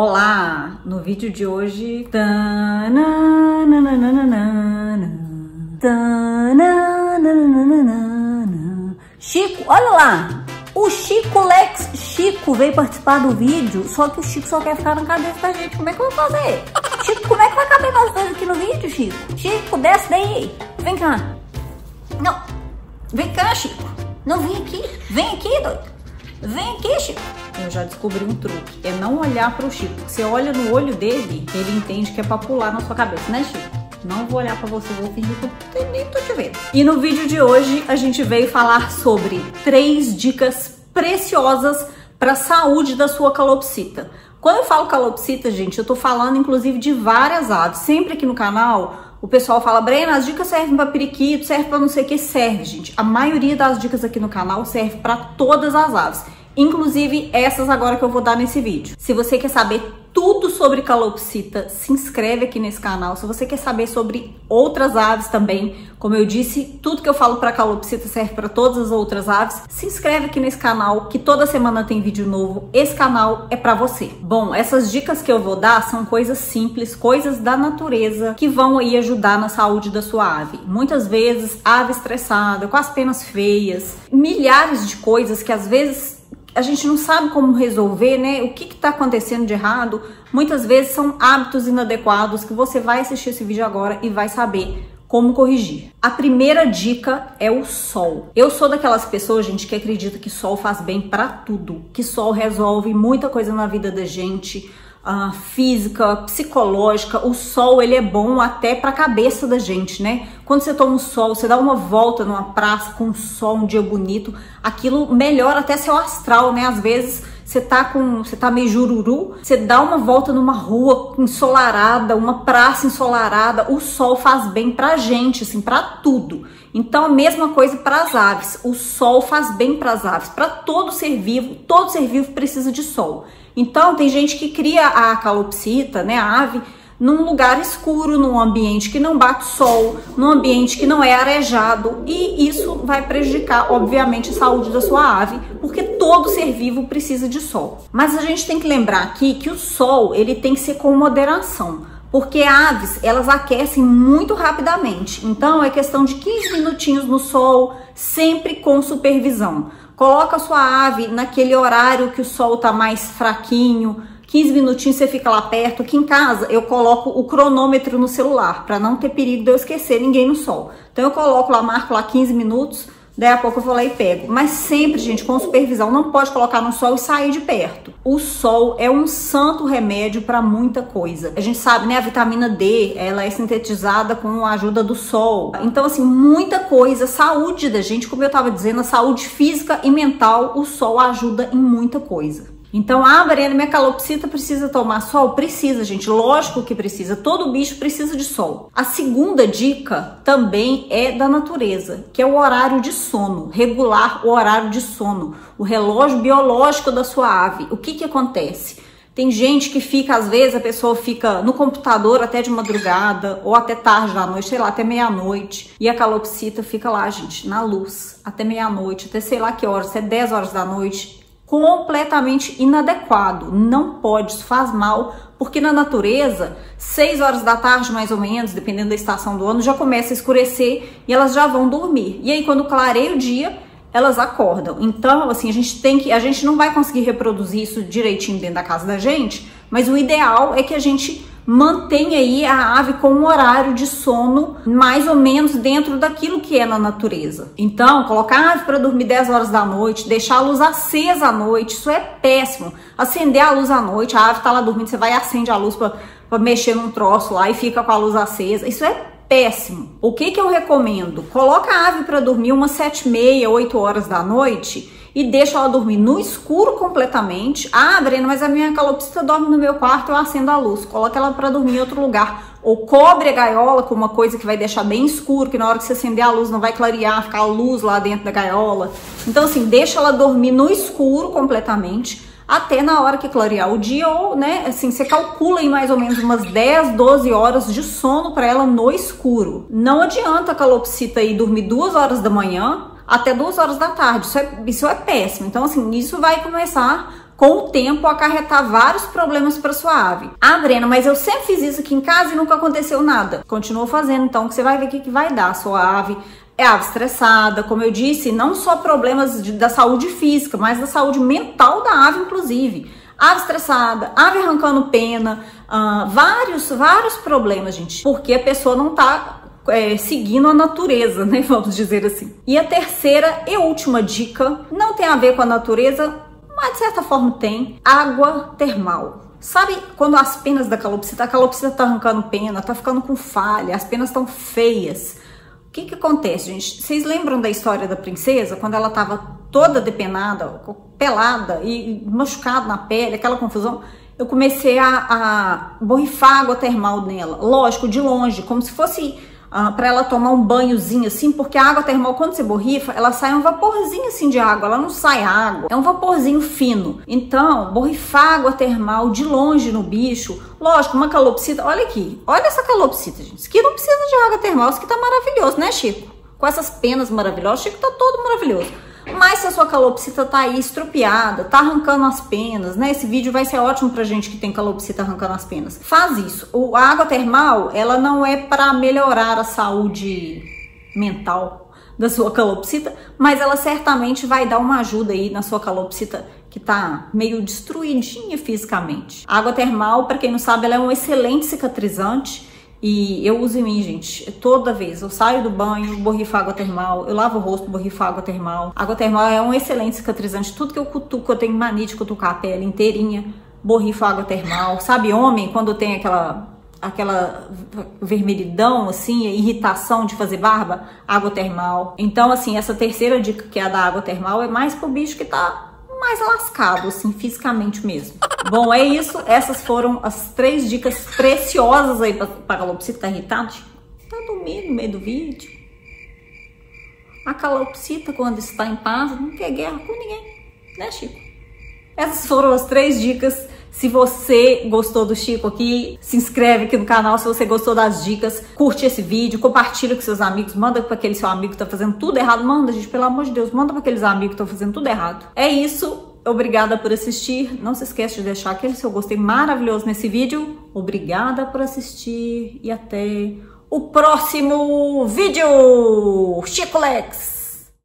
Olá! No vídeo de hoje... Chico, olha lá! O Chico Lex Chico veio participar do vídeo, só que o Chico só quer ficar na cabeça da gente. Como é que eu vou fazer? Chico, como é que vai caber nós dois aqui no vídeo, Chico? Chico, desce daí! Vem cá! Não! Vem cá, Chico! Não, vem aqui! Vem aqui, doido! Vem aqui, Chico! Eu já descobri um truque, é não olhar para o Chico. Você olha no olho dele, ele entende que é pra pular na sua cabeça, né, Chico? Não vou olhar pra você, vou fingir que eu nem tô te vendo. E no vídeo de hoje, a gente veio falar sobre 3 dicas preciosas pra saúde da sua calopsita. Quando eu falo calopsita, gente, eu tô falando, inclusive, de várias aves. Sempre aqui no canal... O pessoal fala, Brena, as dicas servem pra periquito, serve pra não sei o que, serve, gente. A maioria das dicas aqui no canal serve pra todas as aves, inclusive essas agora que eu vou dar nesse vídeo. Se você quer saber tudo sobre calopsita, se inscreve aqui nesse canal. Se você quer saber sobre outras aves também, como eu disse, tudo que eu falo pra calopsita serve pra todas as outras aves. Se inscreve aqui nesse canal, que toda semana tem vídeo novo. Esse canal é pra você. Bom, essas dicas que eu vou dar são coisas simples, coisas da natureza, que vão aí ajudar na saúde da sua ave. Muitas vezes, ave estressada, com as penas feias, milhares de coisas que às vezes a gente não sabe como resolver, né? O que que tá acontecendo de errado? Muitas vezes são hábitos inadequados que você vai assistir esse vídeo agora e vai saber como corrigir. A primeira dica é o sol. Eu sou daquelas pessoas, gente, que acredita que sol faz bem pra tudo, que sol resolve muita coisa na vida da gente, física, psicológica. O sol, ele é bom até pra cabeça da gente, né? Quando você toma o sol, você dá uma volta numa praça com o sol, um dia bonito, aquilo melhora até seu astral, né? Às vezes você tá meio jururu, você dá uma volta numa rua ensolarada, uma praça ensolarada, o sol faz bem pra gente, assim, pra tudo. Então, a mesma coisa para as aves. O sol faz bem para as aves, para todo ser vivo precisa de sol. Então, tem gente que cria a calopsita, né, a ave, num lugar escuro, num ambiente que não bate sol, num ambiente que não é arejado, e isso vai prejudicar, obviamente, a saúde da sua ave, porque todo ser vivo precisa de sol. Mas a gente tem que lembrar aqui que o sol, ele tem que ser com moderação, porque aves, elas aquecem muito rapidamente. Então, é questão de 15 minutinhos no sol, sempre com supervisão. Coloca a sua ave naquele horário que o sol tá mais fraquinho, 15 minutinhos você fica lá perto. Aqui em casa eu coloco o cronômetro no celular, para não ter perigo de eu esquecer ninguém no sol. Então eu coloco lá, marco lá 15 minutos, daí a pouco eu vou lá e pego. Mas sempre, gente, com supervisão, não pode colocar no sol e sair de perto. O sol é um santo remédio para muita coisa. A gente sabe, né, a vitamina D, ela é sintetizada com a ajuda do sol. Então, assim, muita coisa, saúde da gente, como eu tava dizendo, a saúde física e mental, o sol ajuda em muita coisa. Então, ah, Brena, minha calopsita precisa tomar sol? Precisa, gente. Lógico que precisa. Todo bicho precisa de sol. A segunda dica também é da natureza, que é o horário de sono. Regular o horário de sono. O relógio biológico da sua ave. O que que acontece? Tem gente que fica, às vezes, a pessoa fica no computador até de madrugada ou até tarde da noite, sei lá, até meia-noite. E a calopsita fica lá, gente, na luz, até meia-noite, até sei lá que horas, até 10 horas da noite. Completamente inadequado, não pode, isso faz mal, porque na natureza, 6 horas da tarde mais ou menos, dependendo da estação do ano, já começa a escurecer e elas já vão dormir. E aí quando clareia o dia, elas acordam. Então, assim, a gente não vai conseguir reproduzir isso direitinho dentro da casa da gente, mas o ideal é que a gente mantenha aí a ave com um horário de sono mais ou menos dentro daquilo que é na natureza. Então, colocar a ave para dormir 10 horas da noite, deixar a luz acesa à noite, isso é péssimo. Acender a luz à noite, a ave tá lá dormindo, você vai e acende a luz para mexer num troço lá e fica com a luz acesa, isso é péssimo. O que que eu recomendo? Coloca a ave para dormir umas 7h30, 8 horas da noite e deixa ela dormir no escuro completamente. Ah, Brena, mas a minha calopsita dorme no meu quarto, eu acendo a luz. Coloca ela para dormir em outro lugar. Ou cobre a gaiola com uma coisa que vai deixar bem escuro, que na hora que você acender a luz não vai clarear, ficar a luz lá dentro da gaiola. Então, assim, deixa ela dormir no escuro completamente, até na hora que clarear o dia, ou, né, assim, você calcula aí mais ou menos umas 10, 12 horas de sono para ela no escuro. Não adianta a calopsita aí dormir 2 horas da manhã, até 2 horas da tarde, isso é péssimo. Então, assim, isso vai começar com o tempo, acarretar vários problemas para sua ave. Ah, Brena, mas eu sempre fiz isso aqui em casa e nunca aconteceu nada. Continua fazendo, então, que você vai ver o que vai dar. A sua ave é ave estressada, como eu disse, não só problemas da saúde física, mas da saúde mental da ave, inclusive. Ave estressada, ave arrancando pena, vários problemas, gente. Porque a pessoa não tá seguindo a natureza, né? Vamos dizer assim. E a terceira e última dica, não tem a ver com a natureza, mas de certa forma tem: água termal. Sabe quando as penas da calopsita, a calopsita tá arrancando pena, tá ficando com falha, as penas estão feias. O que que acontece, gente? Vocês lembram da história da princesa? Quando ela tava toda depenada, pelada e machucada na pele, aquela confusão. Eu comecei a borrifar água termal nela. Lógico, de longe, como se fosse pra ela tomar um banhozinho assim, porque a água termal, quando você borrifa, ela sai um vaporzinho assim de água, ela não sai água, é um vaporzinho fino. Então, borrifar água termal de longe no bicho. Lógico, uma calopsita, olha aqui, olha essa calopsita, gente. Isso aqui não precisa de água termal, isso aqui tá maravilhoso, né, Chico? Com essas penas maravilhosas, Chico tá todo maravilhoso. Mas se a sua calopsita tá aí estropiada, tá arrancando as penas, né? Esse vídeo vai ser ótimo pra gente que tem calopsita arrancando as penas. Faz isso. A água termal, ela não é pra melhorar a saúde mental da sua calopsita, mas ela certamente vai dar uma ajuda aí na sua calopsita que tá meio destruidinha fisicamente. A água termal, pra quem não sabe, ela é um excelente cicatrizante. E eu uso em mim, gente, toda vez. Eu saio do banho, borrifo água termal, eu lavo o rosto, borrifo água termal. Água termal é um excelente cicatrizante. Tudo que eu cutuco, eu tenho mania de cutucar a pele inteirinha, borrifo água termal. Sabe, homem, quando tem aquela vermelhidão, assim, irritação de fazer barba, água termal. Então, assim, essa terceira dica, que é a da água termal, é mais pro bicho que tá mais lascado, assim, fisicamente mesmo. Bom, é isso. Essas foram as 3 dicas preciosas aí pra calopsita. Tá irritada? Tá dormindo no meio do vídeo. A calopsita, quando está em paz, não quer guerra com ninguém, né, Chico? Essas foram as 3 dicas. Se você gostou do Chico aqui, se inscreve aqui no canal. Se você gostou das dicas, curte esse vídeo, compartilha com seus amigos, manda para aquele seu amigo que tá fazendo tudo errado. Manda, gente, pelo amor de Deus, manda para aqueles amigos que estão fazendo tudo errado. É isso, obrigada por assistir. Não se esquece de deixar aquele seu gostei maravilhoso nesse vídeo. Obrigada por assistir e até o próximo vídeo. Chico Lex!